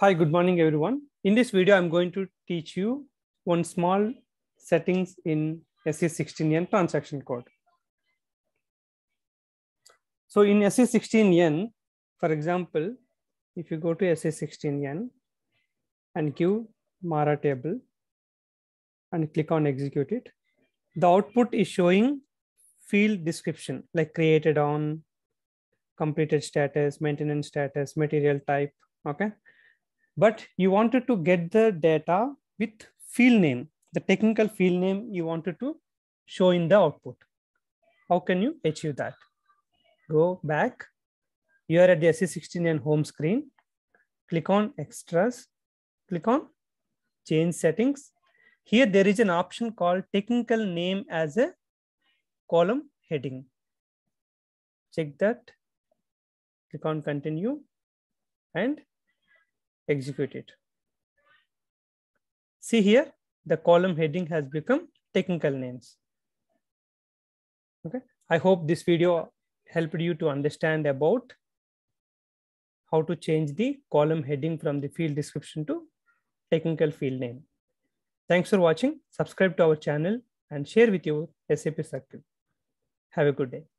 Hi, good morning, everyone. In this video, I'm going to teach you one small settings in SE16N transaction code. So in SE16N, for example, if you go to SE16N and give MARA table and click on execute it, the output is showing field description like created on, completed status, maintenance status, material type, okay? But you wanted to get the data with field name, the technical field name you wanted to show in the output. How can you achieve that? Go back. You are at the SE16N home screen. Click on extras. Click on change settings. Here there is an option called technical name as a column heading. Check that. Click on continue and execute it. See here, the column heading has become technical names. Okay, I hope this video helped you to understand about how to change the column heading from the field description to technical field name. Thanks for watching. Subscribe to our channel and share with your SAP circle. Have a good day.